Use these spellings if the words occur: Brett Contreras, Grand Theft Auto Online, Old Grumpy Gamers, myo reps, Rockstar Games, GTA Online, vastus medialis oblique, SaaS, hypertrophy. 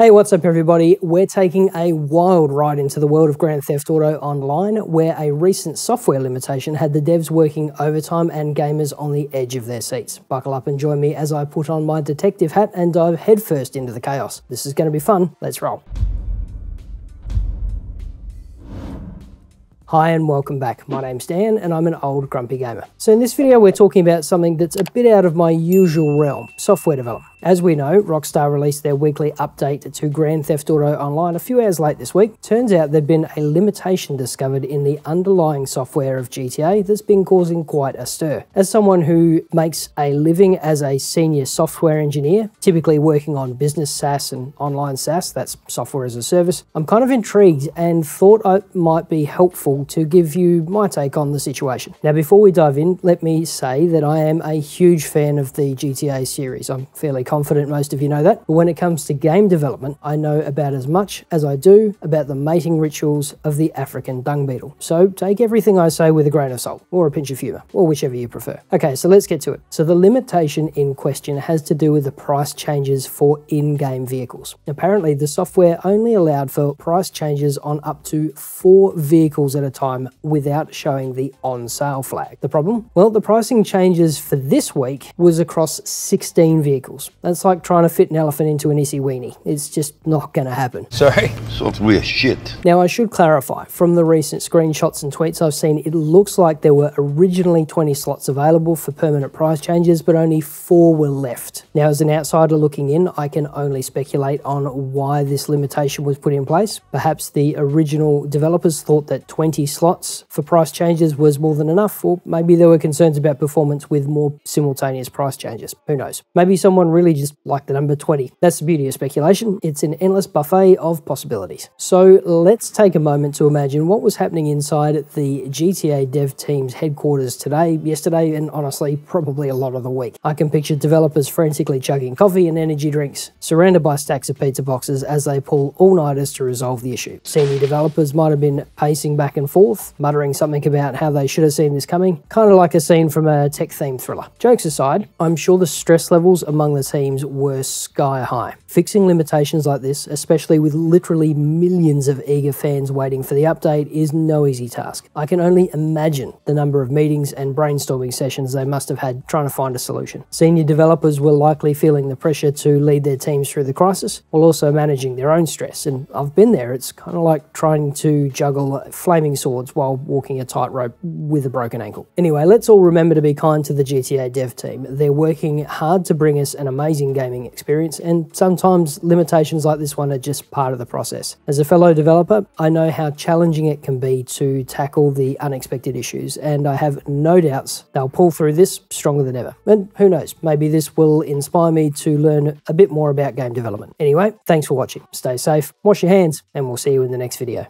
Hey, what's up everybody? We're taking a wild ride into the world of Grand Theft Auto Online, where a recent software limitation had the devs working overtime and gamers on the edge of their seats. Buckle up and join me as I put on my detective hat and dive headfirst into the chaos. This is going to be fun. Let's roll. Hi and welcome back. My name's Dan and I'm an old grumpy gamer. So in this video we're talking about something that's a bit out of my usual realm, software development. As we know, Rockstar released their weekly update to Grand Theft Auto Online a few hours late this week. Turns out there'd been a limitation discovered in the underlying software of GTA that's been causing quite a stir. As someone who makes a living as a senior software engineer, typically working on business SaaS and online SaaS, that's software as a service, I'm kind of intrigued and thought it might be helpful to give you my take on the situation. Now before we dive in, let me say that I am a huge fan of the GTA series. I'm fairly confident most of you know that, but when it comes to game development, I know about as much as I do about the mating rituals of the African dung beetle. So take everything I say with a grain of salt, or a pinch of humour, or whichever you prefer. Okay, so let's get to it. So the limitation in question has to do with the price changes for in-game vehicles. Apparently, the software only allowed for price changes on up to 4 vehicles at a time without showing the on sale flag. The problem? Well, the pricing changes for this week was across 16 vehicles. That's like trying to fit an elephant into an issy weenie. It's just not going to happen. Sorry? Software shit. Now I should clarify, from the recent screenshots and tweets I've seen, it looks like there were originally 20 slots available for permanent price changes, but only 4 were left. Now as an outsider looking in, I can only speculate on why this limitation was put in place. Perhaps the original developers thought that 20 slots for price changes was more than enough, or maybe there were concerns about performance with more simultaneous price changes. Who knows? Maybe someone really just like the number 20. That's the beauty of speculation. It's an endless buffet of possibilities. So let's take a moment to imagine what was happening inside the GTA dev team's headquarters today, yesterday, and honestly, probably a lot of the week. I can picture developers frantically chugging coffee and energy drinks, surrounded by stacks of pizza boxes as they pull all-nighters to resolve the issue. Senior developers might have been pacing back and forth, muttering something about how they should have seen this coming, kind of like a scene from a tech-themed thriller. Jokes aside, I'm sure the stress levels among the teams were sky high. Fixing limitations like this, especially with literally millions of eager fans waiting for the update, is no easy task. I can only imagine the number of meetings and brainstorming sessions they must have had trying to find a solution. Senior developers were likely feeling the pressure to lead their teams through the crisis, while also managing their own stress, and I've been there. It's kind of like trying to juggle flaming swords while walking a tightrope with a broken ankle. Anyway, let's all remember to be kind to the GTA dev team. They're working hard to bring us an amazing gaming experience, and sometimes limitations like this one are just part of the process. As a fellow developer, I know how challenging it can be to tackle the unexpected issues, and I have no doubts they'll pull through this stronger than ever. And who knows, maybe this will inspire me to learn a bit more about game development. Anyway, thanks for watching. Stay safe, wash your hands, and we'll see you in the next video.